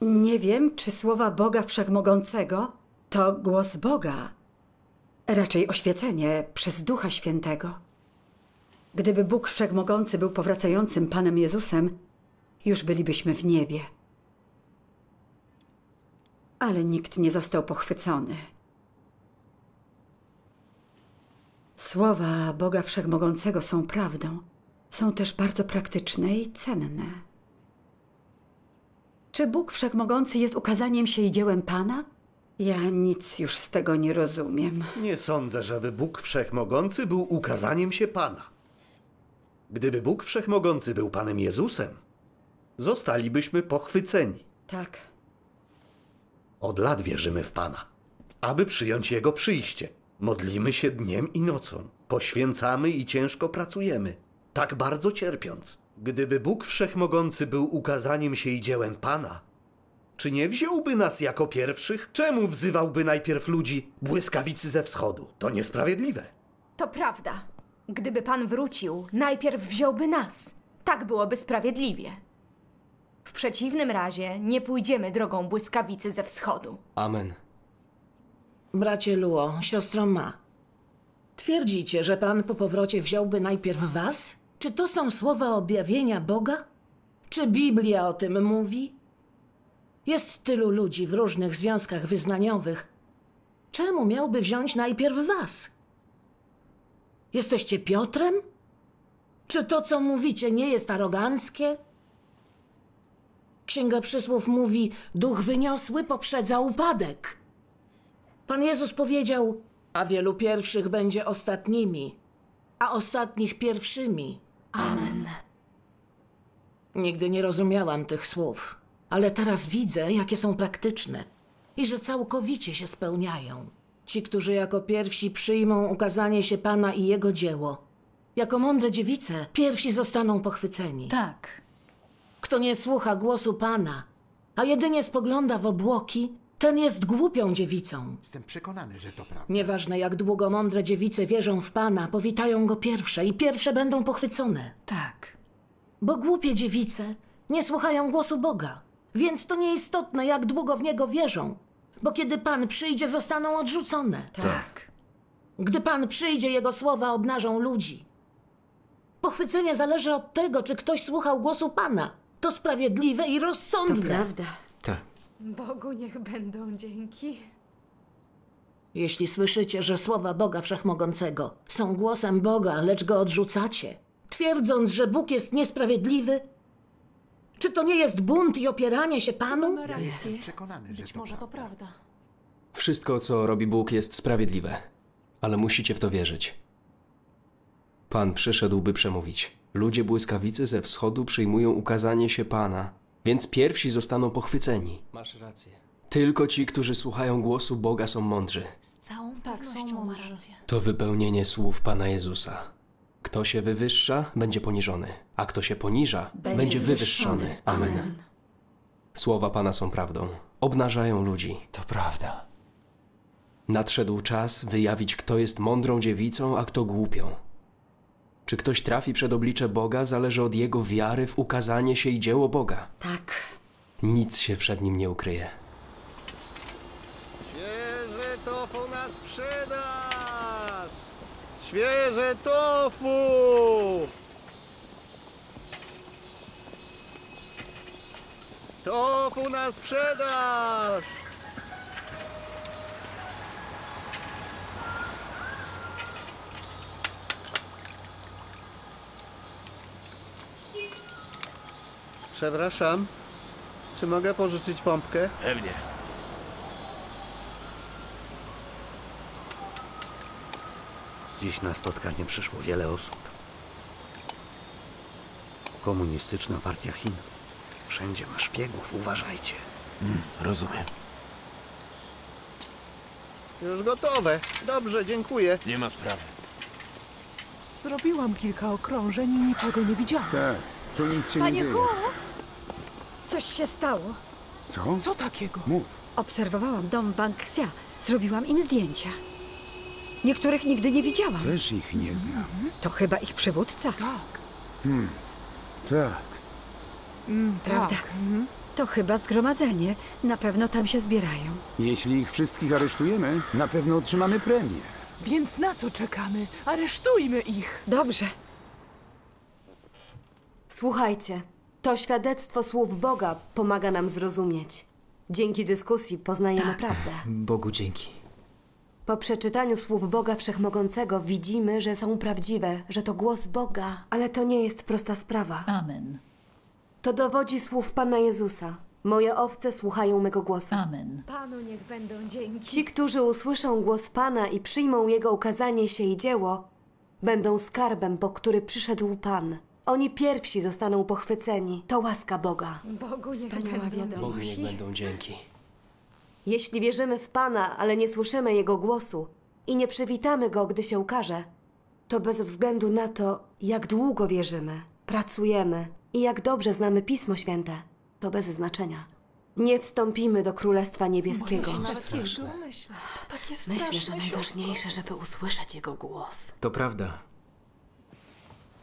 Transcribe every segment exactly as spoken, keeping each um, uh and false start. Nie wiem, czy słowa Boga Wszechmogącego to głos Boga. Raczej oświecenie przez Ducha Świętego. Gdyby Bóg Wszechmogący był powracającym Panem Jezusem, już bylibyśmy w niebie. Ale nikt nie został pochwycony. Słowa Boga Wszechmogącego są prawdą. Są też bardzo praktyczne i cenne. Czy Bóg Wszechmogący jest ukazaniem się i dziełem Pana? Ja nic już z tego nie rozumiem. Nie sądzę, żeby Bóg Wszechmogący był ukazaniem się Pana. Gdyby Bóg Wszechmogący był Panem Jezusem, zostalibyśmy pochwyceni. Tak. Od lat wierzymy w Pana. Aby przyjąć Jego przyjście, modlimy się dniem i nocą. Poświęcamy i ciężko pracujemy, tak bardzo cierpiąc. Gdyby Bóg Wszechmogący był ukazaniem się i dziełem Pana, czy nie wziąłby nas jako pierwszych? Czemu wzywałby najpierw ludzi błyskawicy ze wschodu? To niesprawiedliwe. To prawda. Gdyby Pan wrócił, najpierw wziąłby nas. Tak byłoby sprawiedliwie. W przeciwnym razie nie pójdziemy drogą błyskawicy ze wschodu. Amen. Bracie Luo, siostro Ma, twierdzicie, że Pan po powrocie wziąłby najpierw was? Czy to są słowa objawienia Boga? Czy Biblia o tym mówi? Jest tylu ludzi w różnych związkach wyznaniowych. Czemu miałby wziąć najpierw was? Jesteście Piotrem? Czy to, co mówicie, nie jest aroganckie? Księga Przysłów mówi, duch wyniosły poprzedza upadek. Pan Jezus powiedział, a wielu pierwszych będzie ostatnimi, a ostatnich pierwszymi. Amen. Nigdy nie rozumiałam tych słów, ale teraz widzę, jakie są praktyczne i że całkowicie się spełniają. Ci, którzy jako pierwsi przyjmą ukazanie się Pana i Jego dzieło, jako mądre dziewice, pierwsi zostaną pochwyceni. Tak. Kto nie słucha głosu Pana, a jedynie spogląda w obłoki, ten jest głupią dziewicą. Jestem przekonany, że to prawda. Nieważne, jak długo mądre dziewice wierzą w Pana, powitają Go pierwsze i pierwsze będą pochwycone. Tak. Bo głupie dziewice nie słuchają głosu Boga, więc to nieistotne, jak długo w Niego wierzą, bo kiedy Pan przyjdzie, zostaną odrzucone. Tak. Gdy Pan przyjdzie, Jego słowa obnażą ludzi. Pochwycenie zależy od tego, czy ktoś słuchał głosu Pana. To sprawiedliwe i rozsądne. To prawda. Tak. Bogu niech będą dzięki. Jeśli słyszycie, że słowa Boga Wszechmogącego są głosem Boga, lecz go odrzucacie, twierdząc, że Bóg jest niesprawiedliwy, czy to nie jest bunt i opieranie się Panu? Ja jestem przekonany, że być może to prawda. Wszystko, co robi Bóg, jest sprawiedliwe, ale musicie w to wierzyć. Pan przyszedł, by przemówić. Ludzie błyskawicy ze wschodu przyjmują ukazanie się Pana, więc pierwsi zostaną pochwyceni. Masz rację. Tylko ci, którzy słuchają głosu Boga, są mądrzy. Z całą pewnością ma rację. To wypełnienie słów Pana Jezusa. Kto się wywyższa, będzie poniżony, a kto się poniża, będzie, będzie wywyższony. wywyższony. Amen. Amen. Słowa Pana są prawdą. Obnażają ludzi. To prawda. Nadszedł czas wyjawić, kto jest mądrą dziewicą, a kto głupią. Czy ktoś trafi przed oblicze Boga, zależy od jego wiary w ukazanie się i dzieło Boga. Tak. Nic się przed nim nie ukryje. Świeże tofu nas sprzedasz! Świeże tofu! Tofu nas sprzedasz! Przepraszam, czy mogę pożyczyć pompkę? Pewnie. Dziś na spotkanie przyszło wiele osób. Komunistyczna partia Chin. Wszędzie ma szpiegów, uważajcie. Mm, rozumiem. Już gotowe. Dobrze, dziękuję. Nie ma sprawy. Zrobiłam kilka okrążeń i niczego nie widziałam. Tak, to nic się nie dzieje. Panie Hu! Coś się stało. Co? Co takiego? Mów. Obserwowałam dom Wang Xia. Zrobiłam im zdjęcia. Niektórych nigdy nie widziałam. Też ich nie znam. To chyba ich przywódca. Tak. Hmm. Tak. Mm, prawda. Tak. To chyba zgromadzenie. Na pewno tam się zbierają. Jeśli ich wszystkich aresztujemy, na pewno otrzymamy premię. Więc na co czekamy? Aresztujmy ich! Dobrze. Słuchajcie, to świadectwo słów Boga pomaga nam zrozumieć. Dzięki dyskusji poznajemy tak. prawdę. Bogu dzięki. Po przeczytaniu słów Boga Wszechmogącego widzimy, że są prawdziwe, że to głos Boga, ale to nie jest prosta sprawa. Amen. To dowodzi słów Pana Jezusa. Moje owce słuchają mego głosu. Amen. Panu niech będą dzięki. Ci, którzy usłyszą głos Pana i przyjmą Jego ukazanie się i dzieło, będą skarbem, po który przyszedł Pan. Oni pierwsi zostaną pochwyceni. To łaska Boga. Bogu niech będą dzięki. Bogu niech będą dzięki. Jeśli wierzymy w Pana, ale nie słyszymy Jego głosu i nie przywitamy Go, gdy się ukaże, to bez względu na to, jak długo wierzymy, pracujemy i jak dobrze znamy Pismo Święte, to bez znaczenia. Nie wstąpimy do Królestwa Niebieskiego. Myślę, Myślę, że najważniejsze, żeby usłyszeć Jego głos. To prawda.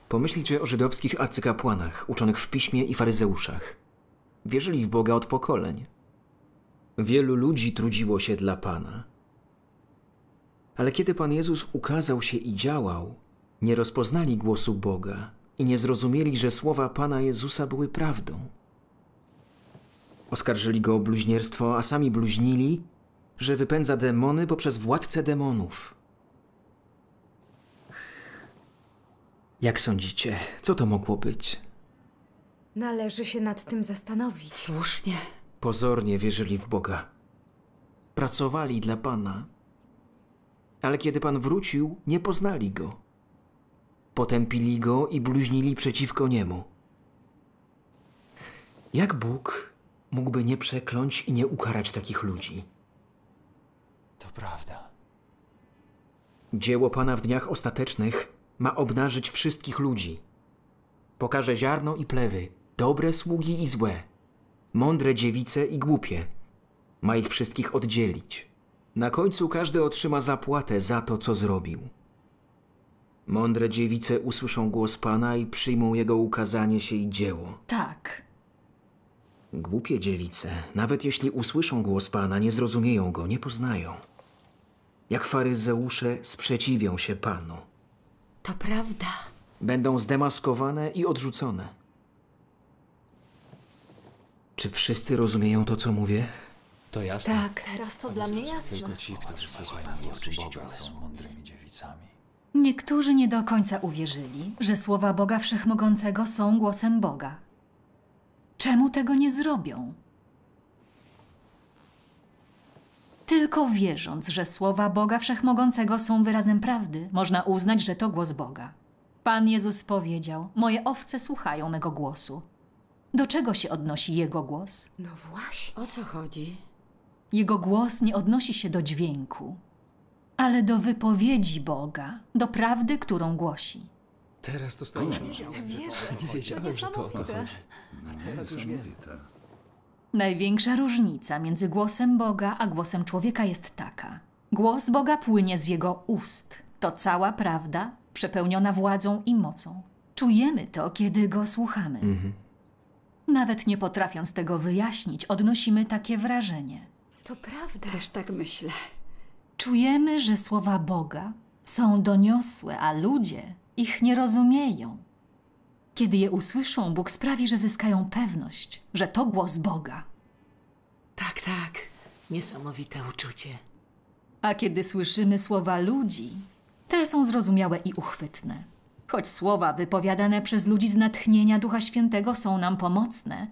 Pomyślcie o żydowskich arcykapłanach, uczonych w Piśmie i faryzeuszach. Wierzyli w Boga od pokoleń. Wielu ludzi trudziło się dla Pana. Ale kiedy Pan Jezus ukazał się i działał, nie rozpoznali głosu Boga i nie zrozumieli, że słowa Pana Jezusa były prawdą. Oskarżyli Go o bluźnierstwo, a sami bluźnili, że wypędza demony poprzez władcę demonów. Jak sądzicie, co to mogło być? Należy się nad tym zastanowić. Słusznie. Pozornie wierzyli w Boga. Pracowali dla Pana. Ale kiedy Pan wrócił, nie poznali Go. Potępili Go i bluźnili przeciwko Niemu. Jak Bóg mógłby nie przekląć i nie ukarać takich ludzi? To prawda. Dzieło Pana w dniach ostatecznych ma obnażyć wszystkich ludzi. Pokaże ziarno i plewy, dobre sługi i złe, mądre dziewice i głupie. Ma ich wszystkich oddzielić. Na końcu każdy otrzyma zapłatę za to, co zrobił. Mądre dziewice usłyszą głos Pana i przyjmą Jego ukazanie się i dzieło. Tak. Głupie dziewice, nawet jeśli usłyszą głos Pana, nie zrozumieją Go, nie poznają. Jak faryzeusze sprzeciwią się Panu. To prawda. Będą zdemaskowane i odrzucone. Czy wszyscy rozumieją to, co mówię? To jasne. Tak, teraz to dla mnie jasne. Ci, którzy słuchają Boga, są mądrymi dziewicami. Niektórzy nie do końca uwierzyli, że słowa Boga Wszechmogącego są głosem Boga. Czemu tego nie zrobią? Tylko wierząc, że słowa Boga Wszechmogącego są wyrazem prawdy, można uznać, że to głos Boga. Pan Jezus powiedział: moje owce słuchają mego głosu. Do czego się odnosi Jego głos? No właśnie. O co chodzi? Jego głos nie odnosi się do dźwięku, ale do wypowiedzi Boga, do prawdy, którą głosi. Teraz to stało się. Nie wiedziałem, że to o to chodzi. A teraz już nie wiem. Największa różnica między głosem Boga a głosem człowieka jest taka. Głos Boga płynie z Jego ust. To cała prawda, przepełniona władzą i mocą. Czujemy to, kiedy Go słuchamy. Mhm. Nawet nie potrafiąc tego wyjaśnić, odnosimy takie wrażenie. To prawda. Też tak myślę. Czujemy, że słowa Boga są doniosłe, a ludzie ich nie rozumieją. Kiedy je usłyszą, Bóg sprawi, że zyskają pewność, że to głos Boga. Tak, tak. Niesamowite uczucie. A kiedy słyszymy słowa ludzi, te są zrozumiałe i uchwytne. Choć słowa wypowiadane przez ludzi z natchnienia Ducha Świętego są nam pomocne,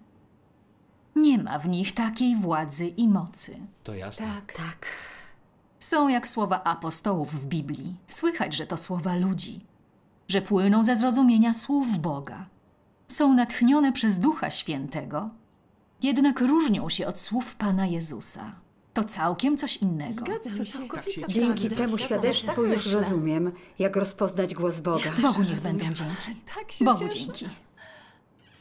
nie ma w nich takiej władzy i mocy. To jasne. Tak, tak. Są jak słowa apostołów w Biblii. Słychać, że to słowa ludzi, że płyną ze zrozumienia słów Boga. Są natchnione przez Ducha Świętego, jednak różnią się od słów Pana Jezusa. To całkiem coś innego. Zgadzam się. Dzięki temu świadectwu już rozumiem, jak rozpoznać głos Boga. Bogu niech będą dzięki. Bogu dzięki.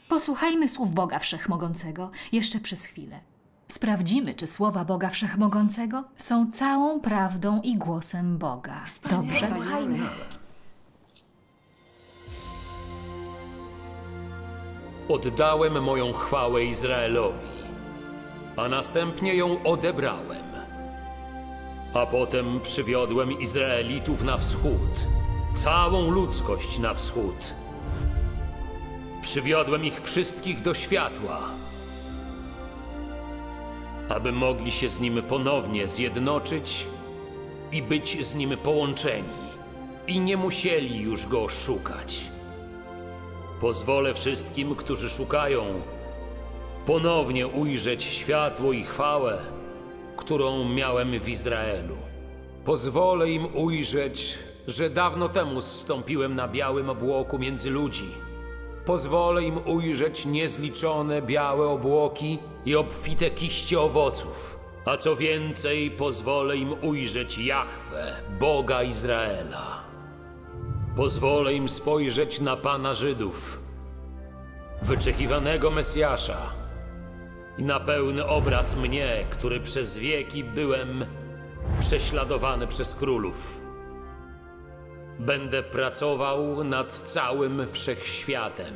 Posłuchajmy słów Boga Wszechmogącego jeszcze przez chwilę. Sprawdzimy, czy słowa Boga Wszechmogącego są całą prawdą i głosem Boga. Dobrze? Słuchajmy. Oddałem moją chwałę Izraelowi. a następnie ją odebrałem. A potem przywiodłem Izraelitów na wschód, całą ludzkość na wschód. Przywiodłem ich wszystkich do światła, aby mogli się z nim ponownie zjednoczyć i być z nim połączeni i nie musieli już go szukać. Pozwolę wszystkim, którzy szukają, ponownie ujrzeć światło i chwałę, którą miałem w Izraelu. Pozwolę im ujrzeć, że dawno temu zstąpiłem na białym obłoku między ludzi. Pozwolę im ujrzeć niezliczone białe obłoki i obfite kiście owoców. A co więcej, pozwolę im ujrzeć Jahwe, Boga Izraela. Pozwolę im spojrzeć na Pana Żydów, wyczekiwanego Mesjasza, i na pełny obraz mnie, który przez wieki byłem prześladowany przez królów. Będę pracował nad całym wszechświatem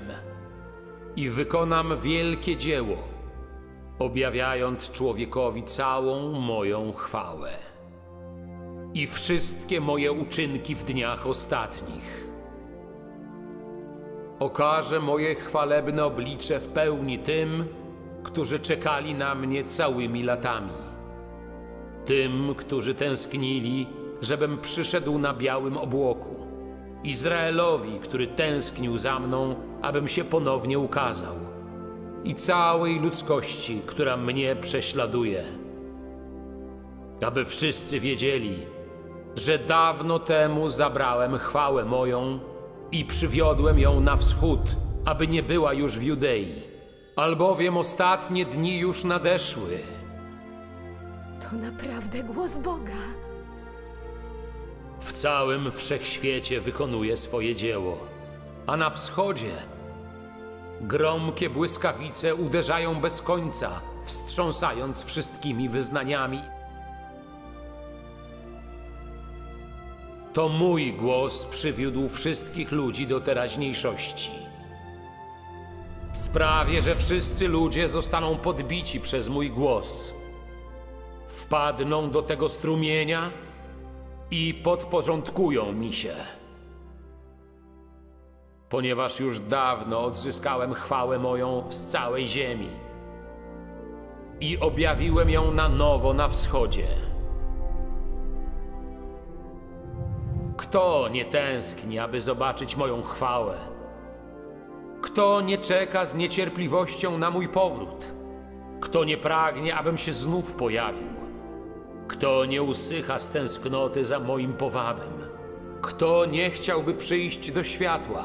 i wykonam wielkie dzieło, objawiając człowiekowi całą moją chwałę i wszystkie moje uczynki w dniach ostatnich. Okażę moje chwalebne oblicze w pełni tym, którzy czekali na mnie całymi latami, tym, którzy tęsknili, żebym przyszedł na białym obłoku, Izraelowi, który tęsknił za mną, abym się ponownie ukazał, i całej ludzkości, która mnie prześladuje, aby wszyscy wiedzieli, że dawno temu zabrałem chwałę moją i przywiodłem ją na wschód, aby nie była już w Judei, albowiem ostatnie dni już nadeszły. To naprawdę głos Boga. W całym wszechświecie wykonuje swoje dzieło, a na wschodzie gromkie błyskawice uderzają bez końca, wstrząsając wszystkimi wyznaniami. To mój głos przywiódł wszystkich ludzi do teraźniejszości. Sprawię, że wszyscy ludzie zostaną podbici przez mój głos. Wpadną do tego strumienia i podporządkują mi się. Ponieważ już dawno odzyskałem chwałę moją z całej ziemi i objawiłem ją na nowo na wschodzie. Kto nie tęskni, aby zobaczyć moją chwałę? Kto nie czeka z niecierpliwością na mój powrót? Kto nie pragnie, abym się znów pojawił? Kto nie usycha z tęsknoty za moim powabem? Kto nie chciałby przyjść do światła?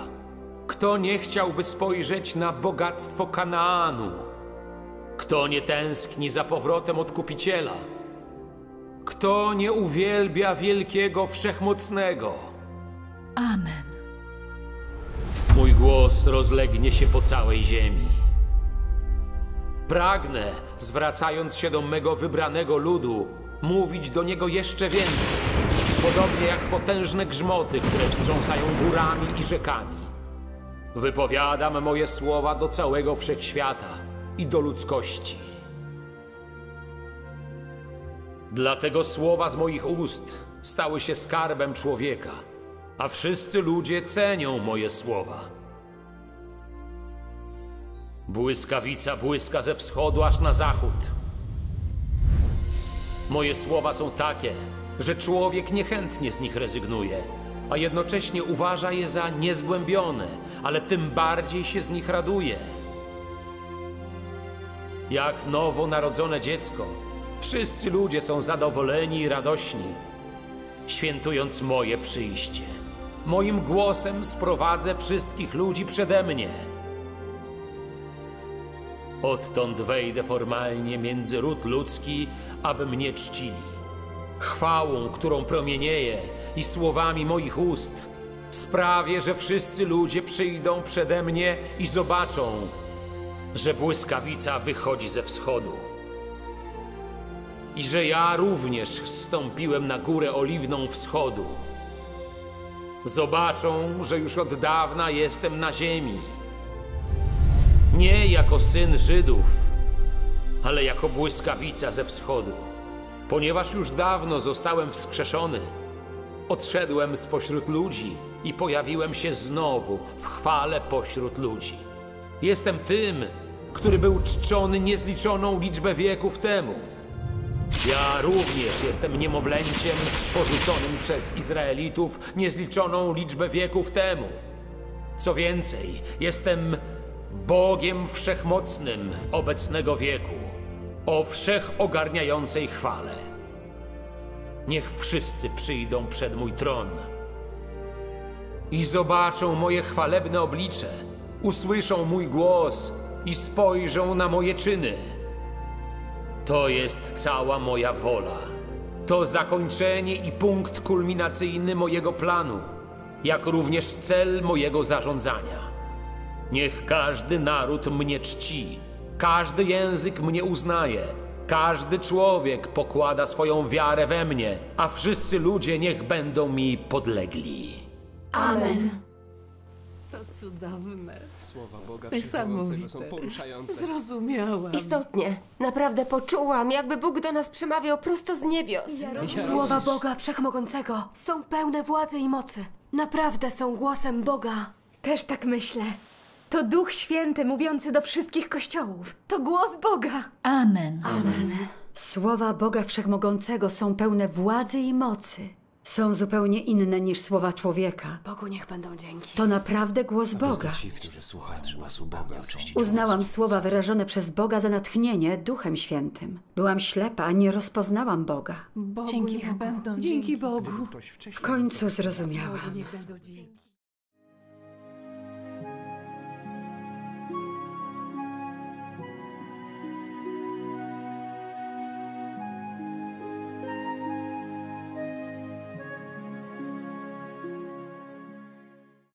Kto nie chciałby spojrzeć na bogactwo Kanaanu? Kto nie tęskni za powrotem Odkupiciela? Kto nie uwielbia wielkiego Wszechmocnego? Amen. Mój głos rozlegnie się po całej ziemi. Pragnę, zwracając się do mego wybranego ludu, mówić do niego jeszcze więcej, podobnie jak potężne grzmoty, które wstrząsają górami i rzekami. Wypowiadam moje słowa do całego wszechświata i do ludzkości. Dlatego słowa z moich ust stały się skarbem człowieka, a wszyscy ludzie cenią moje słowa. Błyskawica błyska ze wschodu aż na zachód. Moje słowa są takie, że człowiek niechętnie z nich rezygnuje, a jednocześnie uważa je za niezgłębione, ale tym bardziej się z nich raduje. Jak nowonarodzone dziecko, wszyscy ludzie są zadowoleni i radośni, świętując moje przyjście. Moim głosem sprowadzę wszystkich ludzi przede mnie. Odtąd wejdę formalnie między ród ludzki, aby mnie czcili. Chwałą, którą promienieję, i słowami moich ust sprawię, że wszyscy ludzie przyjdą przede mnie i zobaczą, że błyskawica wychodzi ze wschodu i że ja również zstąpiłem na górę oliwną wschodu. Zobaczą, że już od dawna jestem na ziemi. Nie jako syn Żydów, ale jako błyskawica ze wschodu. Ponieważ już dawno zostałem wskrzeszony, odszedłem spośród ludzi i pojawiłem się znowu w chwale pośród ludzi. Jestem tym, który był czczony niezliczoną liczbę wieków temu. Ja również jestem niemowlęciem porzuconym przez Izraelitów niezliczoną liczbę wieków temu. Co więcej, jestem Bogiem Wszechmocnym obecnego wieku, o wszechogarniającej chwale. Niech wszyscy przyjdą przed mój tron i zobaczą moje chwalebne oblicze, usłyszą mój głos i spojrzą na moje czyny. To jest cała moja wola. To zakończenie i punkt kulminacyjny mojego planu, jak również cel mojego zarządzania. Niech każdy naród mnie czci, każdy język mnie uznaje, każdy człowiek pokłada swoją wiarę we mnie, a wszyscy ludzie niech będą mi podlegli. Amen. To cudowne. Słowa Boga Niesamowite. Są poruszające. Zrozumiałam. Istotnie. Naprawdę poczułam, jakby Bóg do nas przemawiał prosto z niebios. Ja ja Słowa Boga Wszechmogącego są pełne władzy i mocy. Naprawdę są głosem Boga. Też tak myślę. To Duch Święty mówiący do wszystkich kościołów. To głos Boga. Amen. Amen. Słowa Boga Wszechmogącego są pełne władzy i mocy. Są zupełnie inne niż słowa człowieka. Bogu niech będą dzięki. To naprawdę głos Boga. Uznałam słowa wyrażone przez Boga za natchnienie Duchem Świętym. Byłam ślepa, nie rozpoznałam Boga. Bogu dzięki niech będą dzięki. Dzięki Bogu. W końcu zrozumiałam.